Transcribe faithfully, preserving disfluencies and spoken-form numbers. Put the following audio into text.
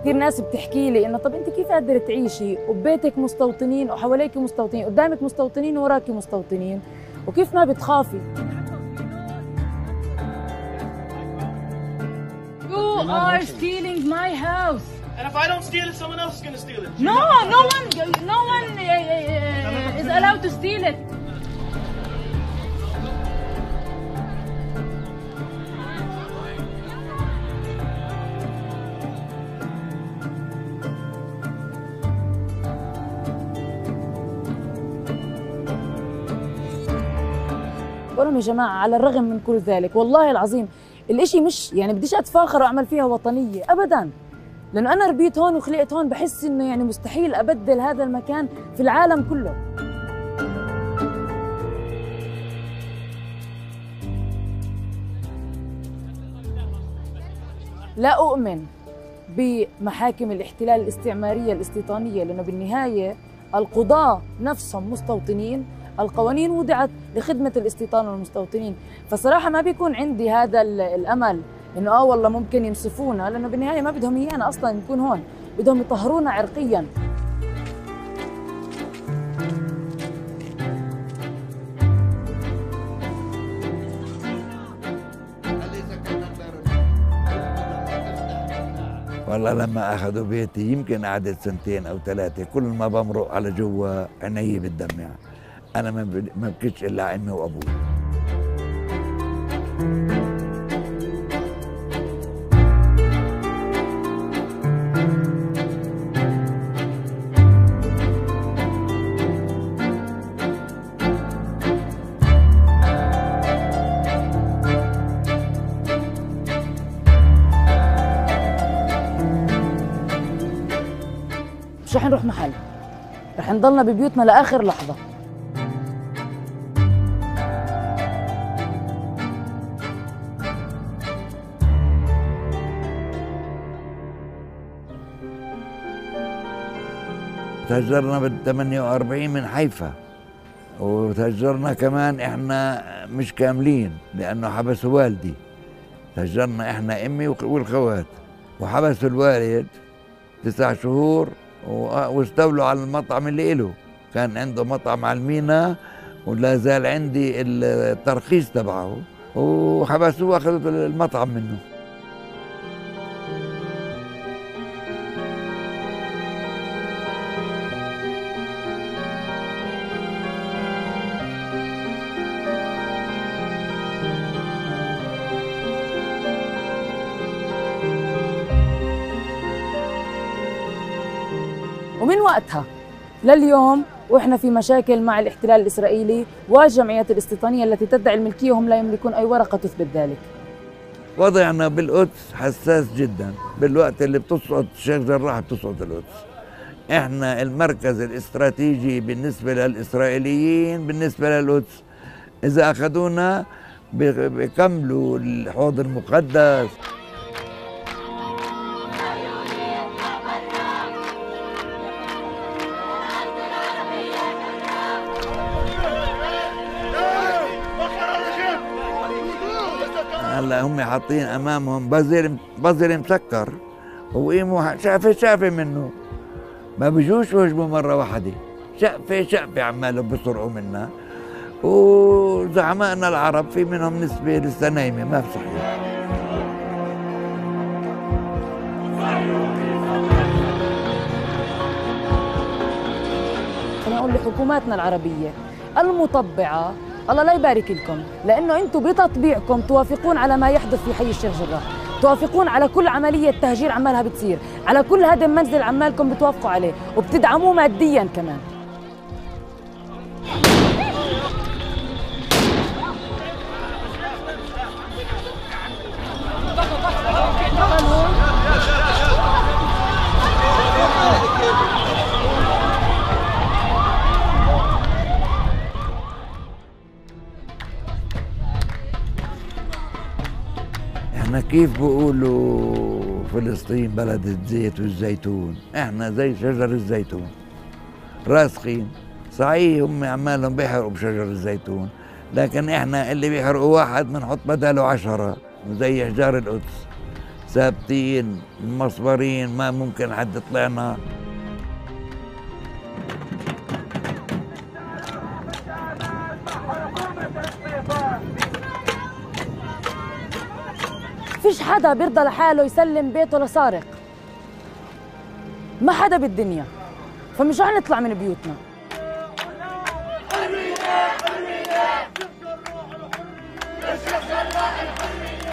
كثير ناس بتحكي لي انه طب انت كيف قادره تعيشي وببيتك مستوطنين وحواليك مستوطنين قدامك مستوطنين وراكي مستوطنين وكيف ما بتخافي؟ You are stealing my house. And if I don't steal it, someone else is going to steal it. No, no one, no one uh, is allowed to steal it. يا جماعه على الرغم من كل ذلك والله العظيم الاشي مش يعني بديش اتفاخر واعمل فيها وطنيه ابدا، لانه انا ربيت هون وخلقت هون، بحس انه يعني مستحيل ابدل هذا المكان في العالم كله. لا اؤمن بمحاكم الاحتلال الاستعماريه الاستيطانيه، لانه بالنهايه القضاة نفسهم مستوطنين، القوانين وضعت لخدمة الاستيطان والمستوطنين، فصراحة ما بيكون عندي هذا الأمل إنه آه والله ممكن يمسفونا، لأنه بالنهاية ما بدهم إيانا أصلاً نكون هون، بدهم يطهرونا عرقياً. والله لما أخذوا بيتي يمكن قعدت سنتين أو ثلاثة، كل ما بمرق على جوا عيني بتدمع. أنا ما بكيتش إلا عمي وأبوي. مش رح نروح محل، رح نضلنا ببيوتنا لآخر لحظة. تهجرنا بال ثمانية وأربعين من حيفا، وتهجرنا كمان احنا مش كاملين لانه حبسوا والدي، تهجرنا احنا امي والخوات، وحبسوا الوالد تسع شهور واستولوا على المطعم اللي إله، كان عنده مطعم على المينا ولا زال عندي الترخيص تبعه، وحبسوه واخذوا المطعم منه. ومن وقتها لليوم واحنا في مشاكل مع الاحتلال الاسرائيلي والجمعيات الاستيطانيه التي تدعي الملكيه وهم لا يملكون اي ورقه تثبت ذلك. وضعنا بالقدس حساس جدا، بالوقت اللي بتسقط الشيخ جراح بتسقط القدس. احنا المركز الاستراتيجي بالنسبه للاسرائيليين بالنسبه للقدس، اذا اخذونا بكملوا الحوض المقدس. هلا هم حاطين امامهم بازل بازل مسكر وقيموا شقفه شقفه منه، ما بيجوش وهجموا مره واحده، شقفه شقفه عمالهم بسرعوا منا، وزعمائنا العرب في منهم نسبه لسه نايمه ما بصحيح. انا اقول لحكوماتنا العربيه المطبعه الله لا يبارك لكم، لأنه أنتم بتطبيعكم توافقون على ما يحدث في حي الشيخ جراح، توافقون على كل عملية تهجير عمالها بتصير، على كل هدم منزل عمالكم بتوافقوا عليه، وبتدعموه مادياً كمان. كيف بقولوا فلسطين بلد الزيت والزيتون، احنا زي شجر الزيتون راسخين، صحيح هم عمالهم بيحرقوا بشجر الزيتون، لكن احنا اللي بيحرقوا واحد بنحط بداله عشرة زي احجار القدس، ثابتين مصبرين، ما ممكن حد يطلع لنا. فيش حدا بيرضى لحاله يسلم بيته لسارق، ما حدا بالدنيا، فمش رح نطلع من بيوتنا. حرية حرية، شفت الروح الحرية، شفت الروح الحرية.